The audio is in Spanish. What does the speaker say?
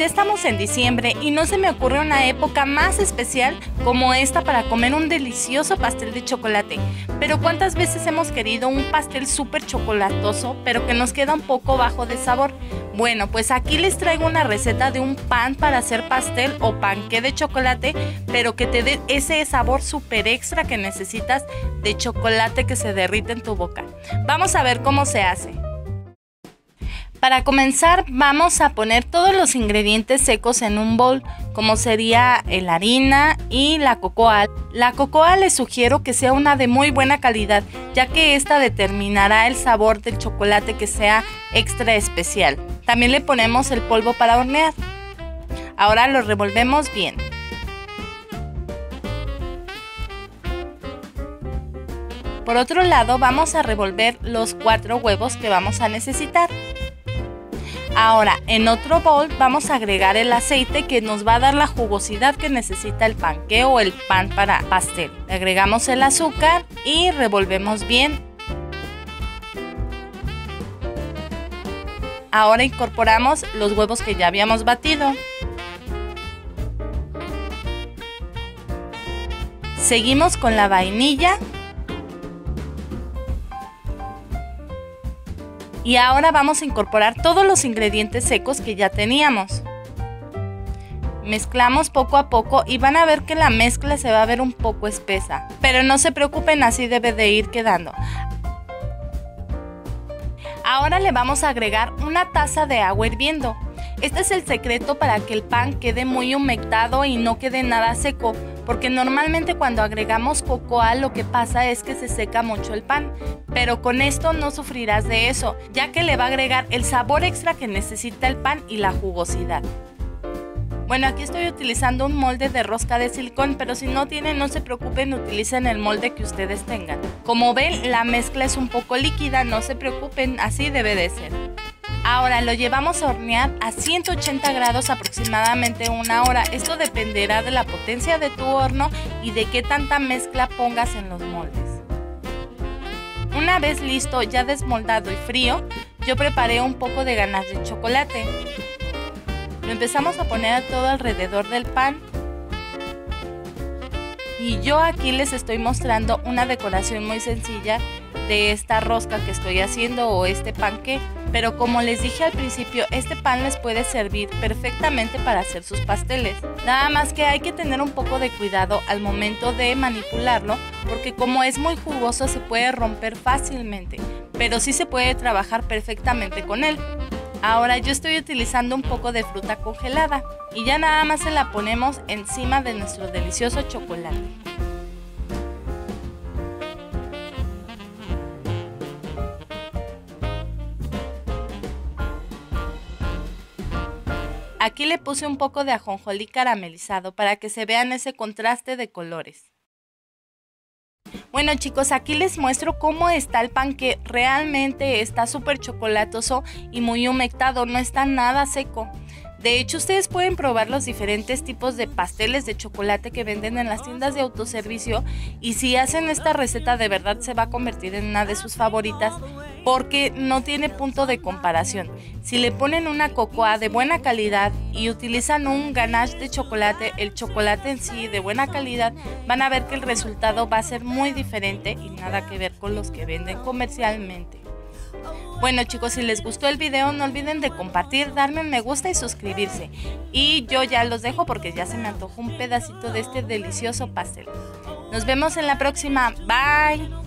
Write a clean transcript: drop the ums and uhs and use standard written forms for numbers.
ya estamos en diciembre y no se me ocurre una época más especial como esta para comer un delicioso pastel de chocolate. Pero ¿cuántas veces hemos querido un pastel súper chocolatoso, pero que nos queda un poco bajo de sabor? Bueno, pues aquí les traigo una receta de un pan para hacer pastel o panqué de chocolate, pero que te dé ese sabor súper extra que necesitas de chocolate que se derrite en tu boca. Vamos a ver cómo se hace. Para comenzar vamos a poner todos los ingredientes secos en un bol, como sería la harina y la cocoa. La cocoa les sugiero que sea una de muy buena calidad, ya que esta determinará el sabor del chocolate que sea extra especial. También le ponemos el polvo para hornear. Ahora lo revolvemos bien. Por otro lado vamos a revolver los 4 huevos que vamos a necesitar. Ahora, en otro bol vamos a agregar el aceite que nos va a dar la jugosidad que necesita el panqué o el pan para pastel. Le agregamos el azúcar y revolvemos bien. Ahora incorporamos los huevos que ya habíamos batido. Seguimos con la vainilla. Y ahora vamos a incorporar todos los ingredientes secos que ya teníamos. Mezclamos poco a poco y van a ver que la mezcla se va a ver un poco espesa. Pero no se preocupen, así debe de ir quedando. Ahora le vamos a agregar una taza de agua hirviendo. Este es el secreto para que el pan quede muy humectado y no quede nada seco, porque normalmente cuando agregamos cocoa lo que pasa es que se seca mucho el pan, pero con esto no sufrirás de eso, ya que le va a agregar el sabor extra que necesita el pan y la jugosidad. Bueno, aquí estoy utilizando un molde de rosca de silicón, pero si no tienen no se preocupen, utilicen el molde que ustedes tengan. Como ven, la mezcla es un poco líquida, no se preocupen, así debe de ser. Ahora lo llevamos a hornear a 180 grados aproximadamente 1 hora. Esto dependerá de la potencia de tu horno y de qué tanta mezcla pongas en los moldes. Una vez listo, ya desmoldado y frío, yo preparé un poco de ganache de chocolate. Lo empezamos a poner todo alrededor del pan. Y yo aquí les estoy mostrando una decoración muy sencilla de esta rosca que estoy haciendo o este panqué. Pero como les dije al principio, este pan les puede servir perfectamente para hacer sus pasteles. Nada más que hay que tener un poco de cuidado al momento de manipularlo, porque como es muy jugoso se puede romper fácilmente, pero sí se puede trabajar perfectamente con él. Ahora yo estoy utilizando un poco de fruta congelada y ya nada más se la ponemos encima de nuestro delicioso chocolate. Aquí le puse un poco de ajonjolí caramelizado para que se vean ese contraste de colores. Bueno chicos, aquí les muestro cómo está el panqué. Realmente está súper chocolatoso y muy humectado, no está nada seco. De hecho, ustedes pueden probar los diferentes tipos de pasteles de chocolate que venden en las tiendas de autoservicio y si hacen esta receta de verdad se va a convertir en una de sus favoritas porque no tiene punto de comparación. Si le ponen una cocoa de buena calidad y utilizan un ganache de chocolate, el chocolate en sí de buena calidad, van a ver que el resultado va a ser muy diferente y nada que ver con los que venden comercialmente. Bueno chicos, si les gustó el video no olviden de compartir, darme un me gusta y suscribirse. Y yo ya los dejo porque ya se me antojó un pedacito de este delicioso pastel. Nos vemos en la próxima. Bye.